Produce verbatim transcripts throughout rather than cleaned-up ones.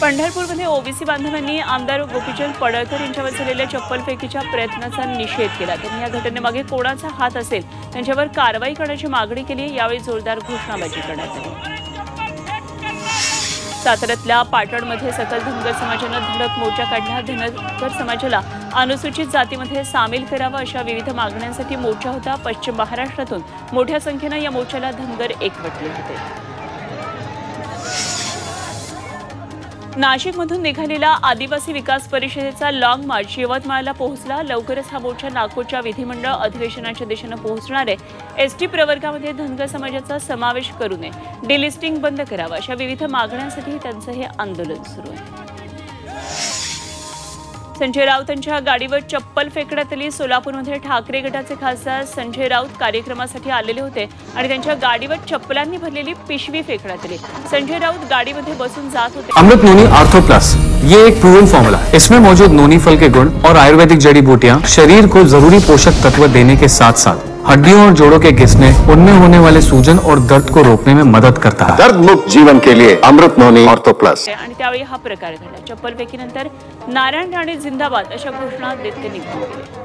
पंढरपूरमध्ये ओबीसी बांधवांनी आमदार गोपीचंद पडळकर यांच्यावर झालेल्या चप्पलफेकीच्या प्रयत्नाचा निषेध केला। त्यांनी या घटनेमागे कोणाचा हात असेल त्यांच्यावर कारवाई करण्याची मागणी केली। यावेळी जोरदार घोषणाबाजी करण्यात आली। साताऱ्यातल्या पाटणमध्ये सकल धनगर समाजाने धडक मोर्चा काढला। धनगर समाजाला अनुसूचित जातीमध्ये सामील करावा अशा विविध मागण्यांसाठी मोर्चा होता। पश्चिम महाराष्ट्रातून मोठ्या संख्येने या मोर्चाला धनगर एकवटले होते। नाशिकमधून निघालेला आदिवासी विकास परिषदेचा लॉंग मार्च यवतमाळला पोहोचला। लवकरच हा मोर्चा नागपूरच्या विधिमंडळ अधिवेशनाच्या दिशेने पोहोचणार आहे। एसटी प्रवर्गामध्ये धनगर समाजाचा समावेश करू नये, डिलिस्टिंग बंद करावं अशा विविध मागण्यांसाठी त्यांचं हे आंदोलन सुरू आहे। संजय राउत यांच्या गाडीवर चप्पल फेकण्यात आली। सोलापूरमध्ये ठाकरे गटाचे खासदार संजय राउत कार्यक्रमासाठी आलेले होते आणि त्यांच्या गाडीवर चप्पलांनी भरलेली पिशवी फेकण्यात आली। संजय राउत गाडीमध्ये बसून जात होते। अमृत नोनी आर्थोप्लस ये एक प्रूवन फॉर्मूला है। इसमें मौजूद नोनी फल के गुण और आयुर्वेदिक जड़ी बूटियाँ शरीर को जरूरी पोषक तत्व देने के साथ साथ हड्डियों और जोड़ों के घिसने, उनमें होने वाले सूजन और दर्द को रोकने में मदद करता है। दर्द मुक्त जीवन के लिए अमृत नोनी आर्थोप्लस। हा प्रकार घडला। चप्पल फेकीनंतर नारायण राणे जिंदाबाद अशा घोषणा देत ते निघाले।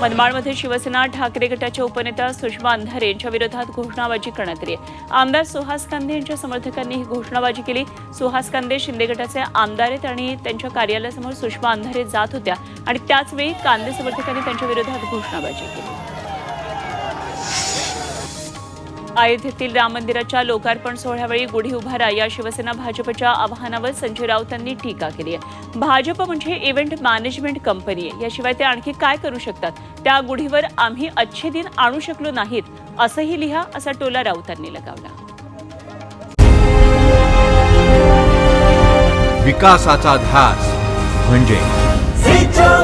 मनमाडमध्ये शिवसेना ठाकरे गटाच्या उपनेता सुषमा अंधारे यांच्या विरोधात घोषणाबाजी करण्यात आली। आमदार सुहास कांदे यांच्या समर्थकांनी ही घोषणाबाजी केली। सुहास कांदे शिंदे गटाचे आमदार आहेत आणि त्यांच्या कार्यालयासमोर सुषमा अंधारे जात होत्या आणि त्याचवेळी कांदे समर्थकांनी त्यांच्या विरोधात घोषणाबाजी केली। अयोध्येतील राम मंदिराच्या लोकार्पण सोहळ्यावेळी गुढी उभारा या शिवसेना भाजपच्या आवाहनावर संजय राऊत यांनी टीका केली आहे। भाजप म्हणजे इव्हेंट मॅनेजमेंट कंपनी आहे, याशिवाय ते आणखी काय करू शकतात। त्या गुढीवर आम्ही अच्छे दिन आणू शकलो नाहीत असंही लिहा असा टोला राऊतांनी लगावला। विकासाचा ध्यास म्हणजे